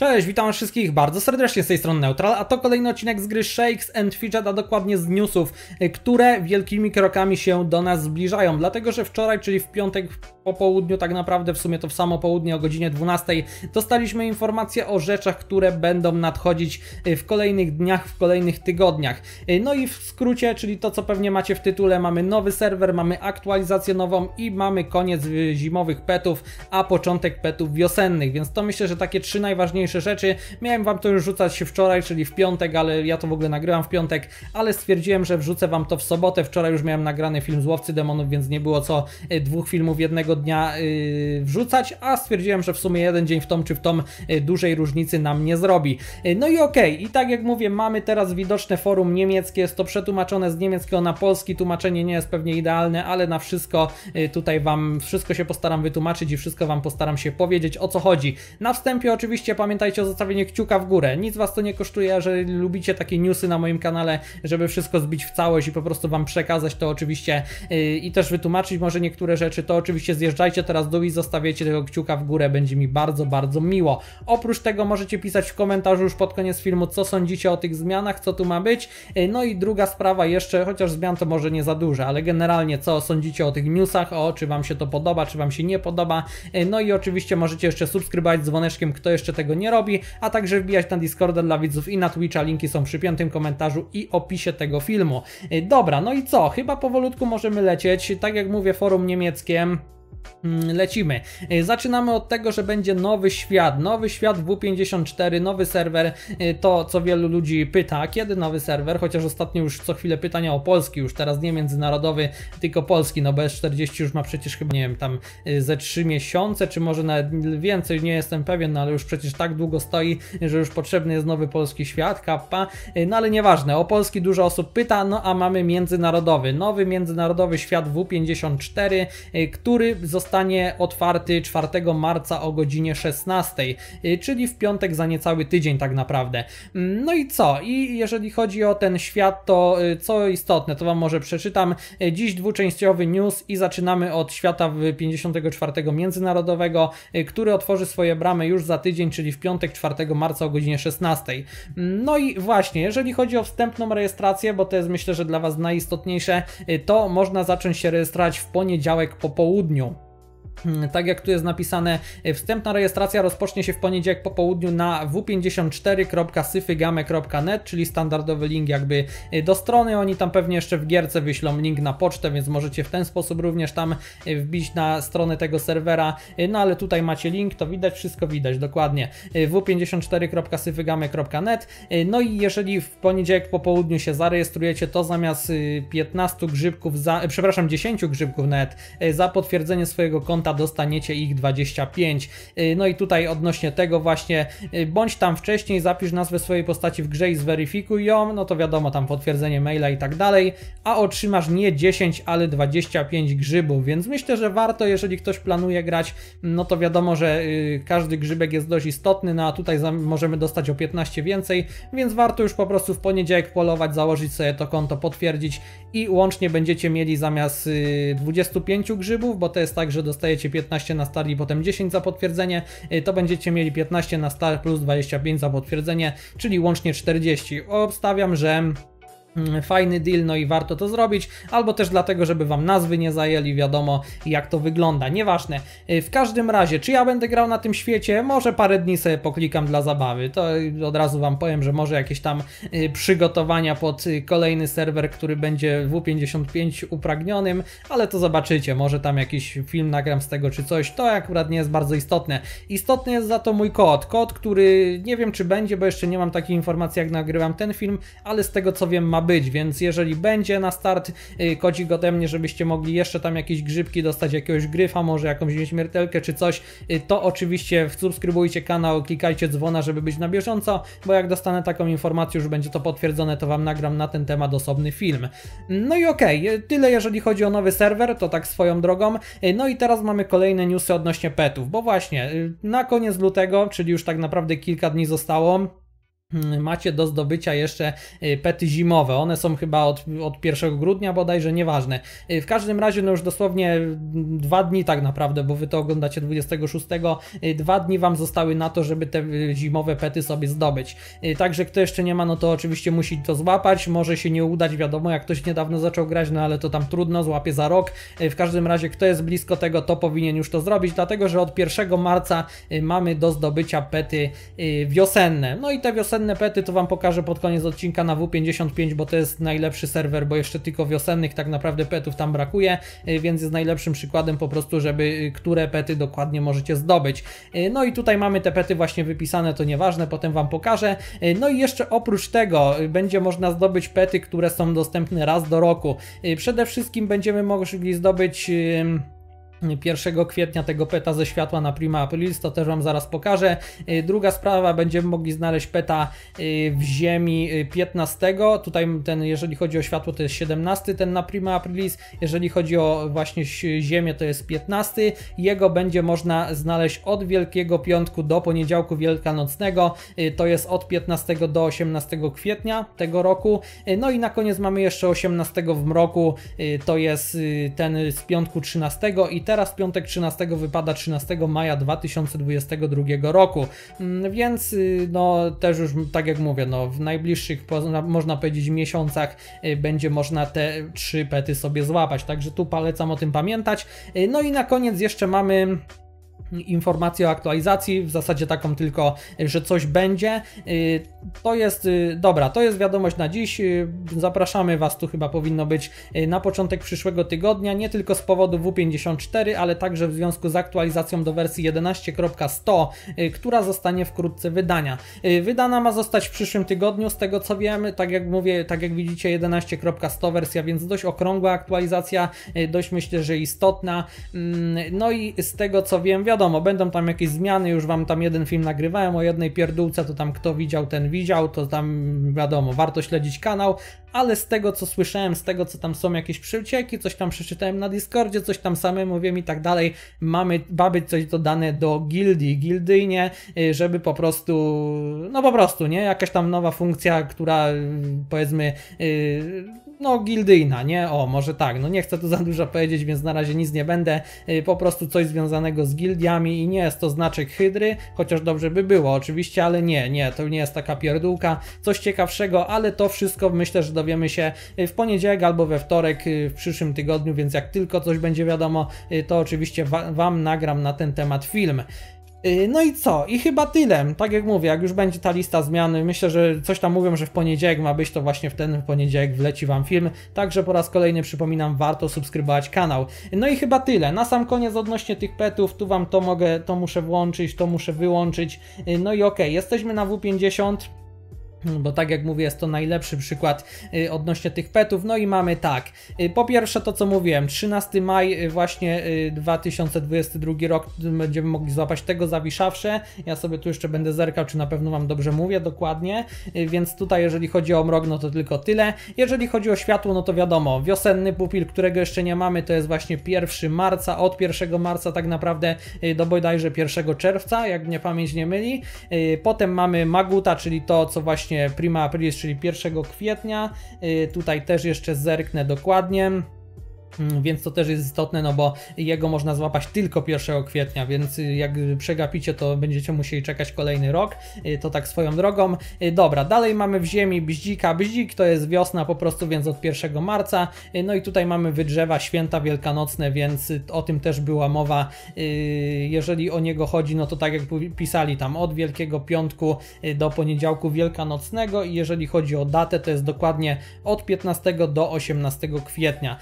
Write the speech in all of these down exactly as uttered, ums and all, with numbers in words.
Cześć, witam wszystkich bardzo serdecznie, z tej strony Neutral, a to kolejny odcinek z gry Shakes and Fidget, a dokładnie z newsów, które wielkimi krokami się do nas zbliżają, dlatego że wczoraj, czyli w piątek po południu, tak naprawdę w sumie to w samo południe o godzinie dwunastej, dostaliśmy informacje o rzeczach, które będą nadchodzić w kolejnych dniach, w kolejnych tygodniach. No i w skrócie, czyli to co pewnie macie w tytule, mamy nowy serwer, mamy aktualizację nową i mamy koniec zimowych petów, a początek petów wiosennych, więc to myślę, że takie trzy najważniejsze rzeczy. Miałem wam to już rzucać wczoraj, czyli w piątek, ale ja to w ogóle nagrywam w piątek, ale stwierdziłem, że wrzucę wam to w sobotę. Wczoraj już miałem nagrany film Złowcy Demonów, więc nie było co dwóch filmów jednego dnia yy, wrzucać, a stwierdziłem, że w sumie jeden dzień w tom czy w tom yy, dużej różnicy nam nie zrobi. Yy, no i okej, okay. I tak jak mówię, mamy teraz widoczne forum niemieckie, jest to przetłumaczone z niemieckiego na polski, tłumaczenie nie jest pewnie idealne, ale na wszystko yy, tutaj wam, wszystko się postaram wytłumaczyć i wszystko wam postaram się powiedzieć, o co chodzi. Na wstępie oczywiście pamiętam, Pamiętajcie o zostawieniu kciuka w górę, nic was to nie kosztuje, że lubicie takie newsy na moim kanale, żeby wszystko zbić w całość i po prostu wam przekazać to oczywiście yy, i też wytłumaczyć może niektóre rzeczy, to oczywiście zjeżdżajcie teraz dół i zostawiacie tego kciuka w górę, będzie mi bardzo, bardzo miło. Oprócz tego możecie pisać w komentarzu już pod koniec filmu, co sądzicie o tych zmianach, co tu ma być, yy, no i druga sprawa jeszcze, chociaż zmian to może nie za dużo, ale generalnie co sądzicie o tych newsach, o czy wam się to podoba, czy wam się nie podoba, yy, no i oczywiście możecie jeszcze subskrybować dzwoneczkiem, kto jeszcze tego nie robi, a także wbijać na Discorda dla widzów i na Twitcha, linki są przy piątym komentarzu i opisie tego filmu. Dobra, no i co? Chyba powolutku możemy lecieć, tak jak mówię, forum niemieckie. Lecimy. Zaczynamy od tego, że będzie nowy świat. Nowy świat W pięćdziesiąt cztery, nowy serwer. To, co wielu ludzi pyta, kiedy nowy serwer? Chociaż ostatnio już co chwilę pytania o polski, już teraz nie międzynarodowy, tylko polski. No bo S czterdzieści już ma przecież chyba, nie wiem, tam ze trzy miesiące, czy może nawet więcej, nie jestem pewien, no ale już przecież tak długo stoi, że już potrzebny jest nowy polski świat, kappa. No ale nieważne, o polski dużo osób pyta, no a mamy międzynarodowy. Nowy międzynarodowy świat W pięćdziesiąt cztery, który zostanie otwarty czwartego marca o godzinie szesnastej, czyli w piątek za niecały tydzień tak naprawdę. No i co? I jeżeli chodzi o ten świat, to co istotne, to wam może przeczytam. Dziś dwuczęściowy news i zaczynamy od świata pięćdziesiątego czwartego międzynarodowego, który otworzy swoje bramy już za tydzień, czyli w piątek czwartego marca o godzinie szesnastej. No i właśnie, jeżeli chodzi o wstępną rejestrację, bo to jest myślę, że dla was najistotniejsze, to można zacząć się rejestrować w poniedziałek po południu. Tak jak tu jest napisane, wstępna rejestracja rozpocznie się w poniedziałek po południu na w pięćdziesiąt cztery kropka syfygame kropka net, czyli standardowy link jakby do strony. Oni tam pewnie jeszcze w gierce wyślą link na pocztę, więc możecie w ten sposób również tam wbić na stronę tego serwera. No ale tutaj macie link, to widać, wszystko widać dokładnie. w pięćdziesiąt cztery kropka syfygame kropka net. No i jeżeli w poniedziałek po południu się zarejestrujecie, to zamiast piętnastu grzybków, za, przepraszam, dziesięciu grzybków net za potwierdzenie swojego konta, dostaniecie ich dwadzieścia pięć. No i tutaj odnośnie tego właśnie, bądź tam wcześniej, zapisz nazwę swojej postaci w grze i zweryfikuj ją, no to wiadomo, tam potwierdzenie maila i tak dalej, a otrzymasz nie dziesięć, ale dwadzieścia pięć grzybów, więc myślę, że warto, jeżeli ktoś planuje grać, no to wiadomo, że każdy grzybek jest dość istotny, no a tutaj możemy dostać o piętnaście więcej, więc warto już po prostu w poniedziałek polować, założyć sobie to konto, potwierdzić i łącznie będziecie mieli zamiast dwudziestu pięciu grzybów, bo to jest tak, że dostajecie piętnaście na start i potem dziesięć za potwierdzenie, to będziecie mieli piętnaście na start plus dwadzieścia pięć za potwierdzenie, czyli łącznie czterdzieści. Obstawiam, że fajny deal, no i warto to zrobić, albo też dlatego, żeby wam nazwy nie zajęli, wiadomo jak to wygląda, nieważne. W każdym razie, czy ja będę grał na tym świecie? Może parę dni sobie poklikam dla zabawy, to od razu wam powiem, że może jakieś tam przygotowania pod kolejny serwer, który będzie W pięćdziesiąt pięć upragnionym, ale to zobaczycie, może tam jakiś film nagram z tego czy coś, to akurat nie jest bardzo istotne. Istotny jest za to mój kod, kod, który nie wiem czy będzie, bo jeszcze nie mam takiej informacji jak nagrywam ten film, ale z tego co wiem ma być, więc jeżeli będzie na start kodzik ode mnie, żebyście mogli jeszcze tam jakieś grzybki dostać, jakiegoś gryfa, może jakąś nieśmiertelkę czy coś, to oczywiście subskrybujcie kanał, klikajcie dzwona, żeby być na bieżąco, bo jak dostanę taką informację, już będzie to potwierdzone, to wam nagram na ten temat osobny film. No i okej, okay, tyle jeżeli chodzi o nowy serwer, to tak swoją drogą. No i teraz mamy kolejne newsy odnośnie petów, bo właśnie na koniec lutego, czyli już tak naprawdę kilka dni zostało, macie do zdobycia jeszcze pety zimowe. One są chyba od, od pierwszego grudnia bodajże, nieważne. W każdym razie no już dosłownie dwa dni tak naprawdę, bo wy to oglądacie dwudziestego szóstego, dwa dni wam zostały na to, żeby te zimowe pety sobie zdobyć. Także kto jeszcze nie ma, no to oczywiście musi to złapać, może się nie udać, wiadomo, jak ktoś niedawno zaczął grać, no ale to tam trudno, złapie za rok. W każdym razie kto jest blisko tego, to powinien już to zrobić, dlatego że od pierwszego marca mamy do zdobycia pety wiosenne. No i te wiosenne pety to wam pokażę pod koniec odcinka na W pięćdziesiąt pięć, bo to jest najlepszy serwer, bo jeszcze tylko wiosennych tak naprawdę petów tam brakuje, więc jest najlepszym przykładem po prostu, żeby które pety dokładnie możecie zdobyć. No i tutaj mamy te pety właśnie wypisane, to nieważne, potem wam pokażę. No i jeszcze oprócz tego będzie można zdobyć pety, które są dostępne raz do roku. Przede wszystkim będziemy mogli zdobyć pierwszego kwietnia tego peta ze światła na Prima Aprilis, to też wam zaraz pokażę. Druga sprawa, będziemy mogli znaleźć peta w ziemi piętnastego, tutaj ten, jeżeli chodzi o światło, to jest siedemnasty, ten na Prima Aprilis, jeżeli chodzi o właśnie ziemię, to jest piętnasty, jego będzie można znaleźć od Wielkiego Piątku do Poniedziałku Wielkanocnego, to jest od piętnastego do osiemnastego kwietnia tego roku. No i na koniec mamy jeszcze osiemnastego w mroku, to jest ten z piątku trzynastego i teraz piątek trzynastego wypada trzynastego maja dwa tysiące dwudziestego drugiego roku, więc no też już tak jak mówię, no w najbliższych można powiedzieć miesiącach będzie można te trzy pety sobie złapać, także tu polecam o tym pamiętać. No i na koniec jeszcze mamy informację o aktualizacji, w zasadzie taką tylko, że coś będzie. To jest, dobra, to jest wiadomość na dziś. Zapraszamy was, tu chyba powinno być na początek przyszłego tygodnia, nie tylko z powodu W pięćdziesiąt cztery, ale także w związku z aktualizacją do wersji jedenaście kropka sto, która zostanie wkrótce wydana. Wydana ma zostać w przyszłym tygodniu, z tego co wiem, tak jak mówię, tak jak widzicie, jedenaście kropka sto wersja, więc dość okrągła aktualizacja, dość myślę, że istotna. No i z tego co wiem, wiadomo, Wiadomo, będą tam jakieś zmiany, już wam tam jeden film nagrywałem o jednej pierdółce, to tam kto widział, ten widział, to tam wiadomo, warto śledzić kanał, ale z tego co słyszałem, z tego co tam są jakieś przycieki, coś tam przeczytałem na Discordzie, coś tam samemu wiem i tak dalej, mamy, ma być coś dodane do gildii, gildyjnie, żeby po prostu, no po prostu, nie, jakaś tam nowa funkcja, która powiedzmy, no gildyjna, nie, o, może tak, no nie chcę tu za dużo powiedzieć, więc na razie nic nie będę, po prostu coś związanego z gildiami i nie jest to znaczek hydry, chociaż dobrze by było oczywiście, ale nie, nie, to nie jest taka pierdółka, coś ciekawszego, ale to wszystko myślę, że dowiemy się w poniedziałek albo we wtorek w przyszłym tygodniu, więc jak tylko coś będzie wiadomo, to oczywiście wam nagram na ten temat film. No i co? I chyba tyle. Tak jak mówię, jak już będzie ta lista zmian, myślę, że coś tam mówią, że w poniedziałek ma być, to właśnie w ten poniedziałek wleci wam film. Także po raz kolejny przypominam, warto subskrybować kanał. No i chyba tyle. Na sam koniec odnośnie tych petów, tu wam to mogę, to muszę włączyć, to muszę wyłączyć. No i okej, jesteśmy na W pięćdziesiąt. Bo tak jak mówię, jest to najlepszy przykład odnośnie tych petów. No i mamy tak, po pierwsze to co mówiłem, trzynasty maj właśnie dwa tysiące dwudziesty drugi rok będziemy mogli złapać tego zawiszawsze. Ja sobie tu jeszcze będę zerkał, czy na pewno wam dobrze mówię dokładnie, więc tutaj jeżeli chodzi o mrok, no to tylko tyle. Jeżeli chodzi o światło, no to wiadomo, wiosenny pupil, którego jeszcze nie mamy, to jest właśnie pierwszego marca, od pierwszego marca tak naprawdę do bodajże pierwszego czerwca, jak mnie pamięć nie myli. Potem mamy maguta, czyli to co właśnie Prima Aprilis, czyli pierwszego kwietnia, tutaj też jeszcze zerknę dokładnie, więc to też jest istotne, no bo jego można złapać tylko pierwszego kwietnia, więc jak przegapicie, to będziecie musieli czekać kolejny rok, to tak swoją drogą. Dobra, dalej mamy w ziemi bździka, bździk to jest wiosna po prostu, więc od pierwszego marca, no i tutaj mamy wydrzewa, święta wielkanocne, więc o tym też była mowa, jeżeli o niego chodzi, no to tak jak pisali tam od Wielkiego Piątku do Poniedziałku Wielkanocnego i jeżeli chodzi o datę, to jest dokładnie od piętnastego do osiemnastego kwietnia.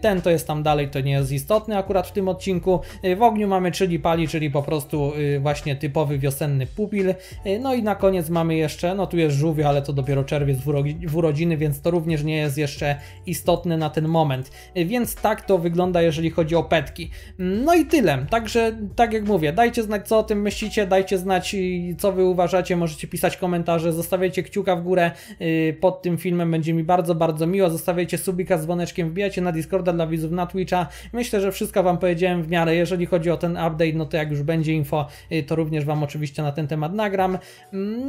Ten to jest tam dalej, to nie jest istotny akurat w tym odcinku. W ogniu mamy czyli pali, czyli po prostu właśnie typowy wiosenny pupil. No i na koniec mamy jeszcze, no tu jest żółwio, ale to dopiero czerwiec w urodziny, więc to również nie jest jeszcze istotne na ten moment. Więc tak to wygląda, jeżeli chodzi o petki. No i tyle. Także tak jak mówię, dajcie znać, co o tym myślicie, dajcie znać, co wy uważacie, możecie pisać komentarze, zostawiajcie kciuka w górę pod tym filmem, będzie mi bardzo, bardzo miło. Zostawiajcie subika z dzwoneczkiem, wbijajcie na Discord dla dla widzów na Twitcha. Myślę, że wszystko Wam powiedziałem w miarę. Jeżeli chodzi o ten update, no to jak już będzie info, to również Wam oczywiście na ten temat nagram.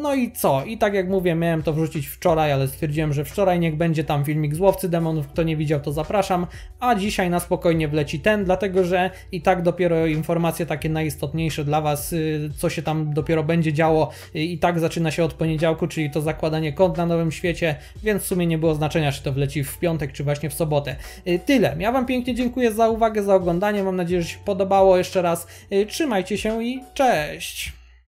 No i co? I tak jak mówię, miałem to wrzucić wczoraj, ale stwierdziłem, że wczoraj niech będzie tam filmik Złowcy Demonów. Kto nie widział, to zapraszam. A dzisiaj na spokojnie wleci ten, dlatego że i tak dopiero informacje takie najistotniejsze dla Was, co się tam dopiero będzie działo, i tak zaczyna się od poniedziałku, czyli to zakładanie kont na Nowym Świecie, więc w sumie nie było znaczenia, czy to wleci w piątek, czy właśnie w sobotę. Tyle. Ja Wam pięknie dziękuję za uwagę, za oglądanie. Mam nadzieję, że się podobało. Jeszcze raz trzymajcie się i cześć!